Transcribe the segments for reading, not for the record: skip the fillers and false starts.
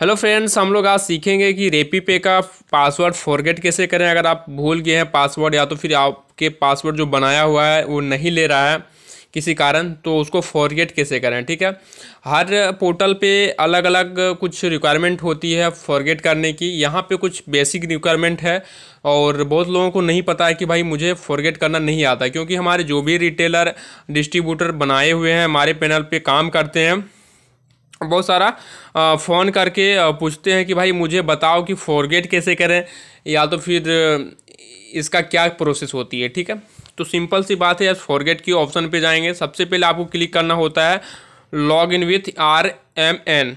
Hello friends, हम लोग आज सीखेंगे कि रेपीपे का पासवर्ड फॉरगेट कैसे करें। अगर आप भूल गए हैं पासवर्ड, या तो फिर आपके पासवर्ड जो बनाया हुआ है वो नहीं ले रहा है किसी कारण, तो उसको फॉरगेट कैसे करें। ठीक है, हर पोर्टल पे अलग अलग कुछ रिक्वायरमेंट होती है फॉरगेट करने की। यहाँ पे कुछ बेसिक रिक्वायरमेंट है और बहुत लोगों को नहीं पता है कि भाई मुझे फॉरगेट करना नहीं आता, क्योंकि हमारे जो भी रिटेलर डिस्ट्रीब्यूटर बनाए हुए हैं हमारे पैनल पे काम करते हैं, बहुत सारा फ़ोन करके पूछते हैं कि भाई मुझे बताओ कि फॉरगेट कैसे करें, या तो फिर इसका क्या प्रोसेस होती है। ठीक है, तो सिंपल सी बात है, आप फॉरगेट की ऑप्शन पे जाएंगे। सबसे पहले आपको क्लिक करना होता है log in with RMN।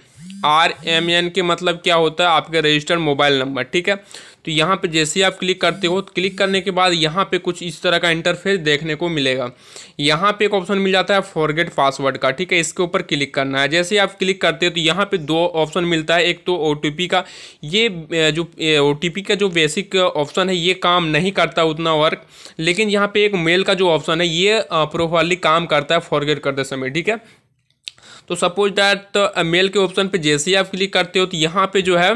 RMN के मतलब क्या होता है, आपके रजिस्टर्ड मोबाइल नंबर। ठीक है, तो यहाँ पे जैसे ही आप क्लिक करते हो, क्लिक करने के बाद यहाँ पे कुछ इस तरह का इंटरफेस देखने को मिलेगा। यहाँ पे एक ऑप्शन मिल जाता है फॉरगेट पासवर्ड का। ठीक है, इसके ऊपर क्लिक करना है। जैसे ही आप क्लिक करते हो तो यहाँ पे दो ऑप्शन मिलता है, एक तो OTP का। ये जो OTP का जो बेसिक ऑप्शन है ये काम नहीं करता उतना वर्क, लेकिन यहाँ पर एक मेल का जो ऑप्शन है ये प्रोफाइली काम करता है फॉरगेट करते समय। ठीक है, तो सपोज दैट मेल के ऑप्शन पे जैसे ही आप क्लिक करते हो तो यहाँ पे जो है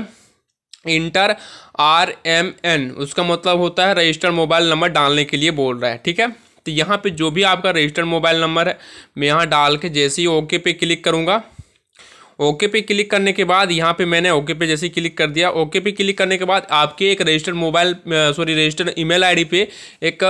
इंटर RMN, उसका मतलब होता है रजिस्टर्ड मोबाइल नंबर डालने के लिए बोल रहा है। ठीक है, तो यहाँ पे जो भी आपका रजिस्टर्ड मोबाइल नंबर है मैं यहाँ डाल के जैसे ही ओके पे क्लिक करूँगा, ओके पे क्लिक करने के बाद यहाँ पे मैंने ओके पे जैसे क्लिक कर दिया, ओके पे क्लिक करने के बाद आपके एक registered mobile registered email ID पे एक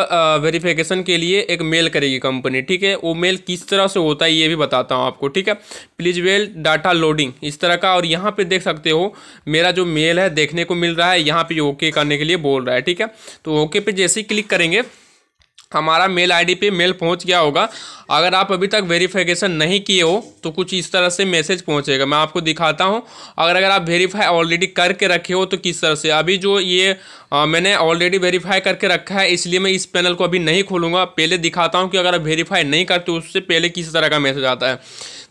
वेरिफिकेशन के लिए एक मेल करेगी कंपनी। ठीक है, वो मेल किस तरह से होता है ये भी बताता हूँ आपको। ठीक है, प्लीज़ वेल डाटा लोडिंग, इस तरह का। और यहाँ पे देख सकते हो मेरा जो मेल है देखने को मिल रहा है, यहाँ पर ओके करने के लिए बोल रहा है। ठीक है, तो ओके पे जैसे ही क्लिक करेंगे हमारा मेल आईडी पे मेल पहुंच गया होगा। अगर आप अभी तक वेरिफिकेशन नहीं किए हो तो कुछ इस तरह से मैसेज पहुंचेगा, मैं आपको दिखाता हूं। अगर आप वेरीफाई ऑलरेडी करके रखे हो तो किस तरह से, अभी जो ये मैंने ऑलरेडी वेरीफाई करके रखा है इसलिए मैं इस पैनल को अभी नहीं खोलूँगा, पहले दिखाता हूं कि अगर आप वेरीफाई नहीं करते उससे पहले किस तरह का मैसेज आता है।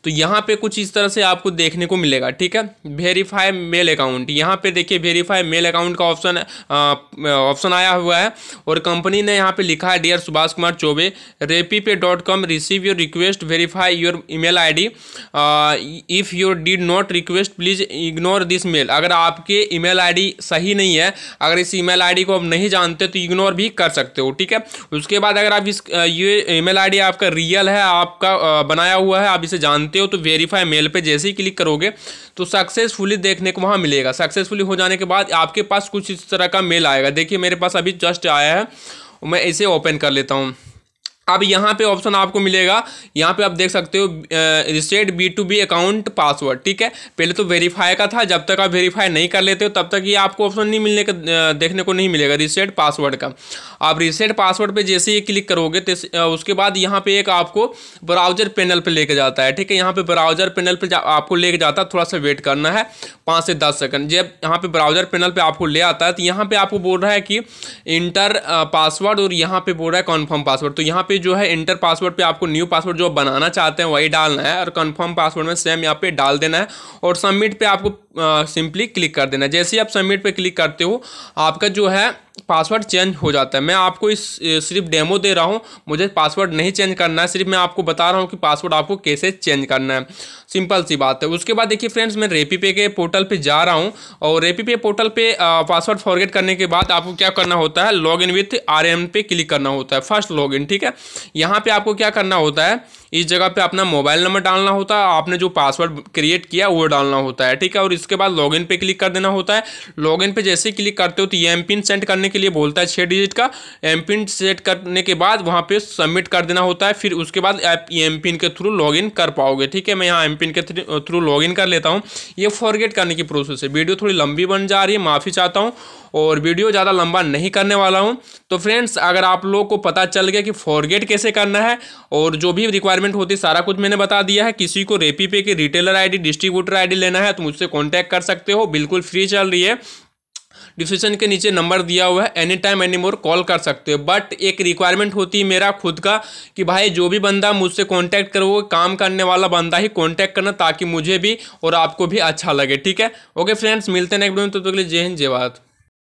तो यहाँ पे कुछ इस तरह से आपको देखने को मिलेगा। ठीक है, वेरीफाई मेल अकाउंट, यहाँ पे देखिए वेरीफाई मेल अकाउंट का ऑप्शन आया हुआ है और कंपनी ने यहाँ पे लिखा है dear Subhash Kumar Chaubey, RapiPay.com receive your request, verify your email ID, if your did not request please ignore this mail. अगर आपके ईमेल आईडी सही नहीं है, अगर इस ईमेल आईडी को आप नहीं जानते तो इग्नोर भी कर सकते हो। ठीक है, उसके बाद अगर आप ये ईमेल आईडी आपका रियल है, आपका बनाया हुआ है, आप इसे जानते हो, तो वेरीफाई मेल पे जैसे ही क्लिक करोगे तो सक्सेसफुली देखने को वहां मिलेगा। सक्सेसफुली हो जाने के बाद आपके पास कुछ इस तरह का मेल आएगा। देखिए मेरे पास अभी जस्ट आया है, मैं इसे ओपन कर लेता हूं। अब यहाँ पे ऑप्शन आपको मिलेगा, यहाँ पे आप देख सकते हो रिसेट B2B अकाउंट पासवर्ड। ठीक है, पहले तो वेरीफाई का था, जब तक आप वेरीफाई नहीं कर लेते हो तब तक ये आपको ऑप्शन नहीं मिलने का, देखने को नहीं मिलेगा रिसेट पासवर्ड का। आप रिसेट पासवर्ड पे जैसे ही क्लिक करोगे उसके बाद यहाँ पे एक आपको ब्राउजर पैनल पर लेके जाता है। ठीक है, यहाँ पर ब्राउजर पैनल पर आपको लेके जाता है, थोड़ा सा वेट करना है 5 से 10 सेकंड। जब यहाँ पर ब्राउजर पैनल पर आपको ले आता है तो यहाँ पर आपको बोल रहा है कि इंटर पासवर्ड, और यहाँ पर बोल रहा है कन्फर्म पासवर्ड। तो यहाँ पर जो है इंटर पासवर्ड पे आपको न्यू पासवर्ड जो बनाना चाहते हैं वही डालना है, और कंफर्म पासवर्ड में सेम यहाँ पे डाल देना है, और सबमिट पे आपको सिंपली क्लिक कर देना है। जैसे ही आप सबमिट पे क्लिक करते हो आपका जो है पासवर्ड चेंज हो जाता है। मैं आपको इस सिर्फ डेमो दे रहा हूँ, मुझे पासवर्ड नहीं चेंज करना है, सिर्फ मैं आपको बता रहा हूँ कि पासवर्ड आपको कैसे चेंज करना है, सिंपल सी बात है। उसके बाद देखिए फ्रेंड्स, मैं रेपीपे के पोर्टल पे जा रहा हूँ, और रेपीपे पोर्टल पे पासवर्ड फॉरगेट करने के बाद आपको क्या करना होता है, लॉग इन विथ RMN पे क्लिक करना होता है, फर्स्ट लॉग इन। ठीक है, यहाँ पर आपको क्या करना होता है, इस जगह पे अपना मोबाइल नंबर डालना होता है, आपने जो पासवर्ड क्रिएट किया वो डालना होता है। ठीक है, और इसके बाद लॉगिन पे क्लिक कर देना होता है। लॉगिन पे जैसे ही क्लिक करते हो तो ये एमपिन सेट करने के लिए बोलता है 6 डिजिट का। एमपिन सेट करने के बाद वहाँ पे सबमिट कर देना होता है, फिर उसके बाद आप एमपिन के थ्रू लॉगिन कर पाओगे। ठीक है, मैं यहाँ एमपिन के थ्रू लॉगिन कर लेता हूँ। ये फॉरगेट करने की प्रोसेस है। वीडियो थोड़ी लंबी बन जा रही है, माफ़ी चाहता हूँ, और वीडियो ज़्यादा लंबा नहीं करने वाला हूँ। तो फ्रेंड्स, अगर आप लोग को पता चल गया कि फॉरगेट कैसे करना है, और जो भी रिक्वायरमेंट होती है सारा कुछ मैंने बता दिया है। किसी को रेपीपे की रिटेलर आईडी, डिस्ट्रीब्यूटर आईडी लेना है तो मुझसे कांटेक्ट कर सकते हो, बिल्कुल फ्री चल रही है। डिस्क्रिप्शन के नीचे नंबर दिया हुआ है, any time any more call कर सकते हो। बट एक रिक्वायरमेंट होती है मेरा खुद का कि भाई जो भी बंदा मुझसे कांटेक्ट करो काम करने वाला बंदा ही कांटेक्ट करना, ताकि मुझे भी और आपको भी अच्छा लगे। ठीक है, ओके फ्रेंड्स, मिलते हैं नेक्स्ट वीडियो में, तब तक के लिए जय हिंद जय भारत।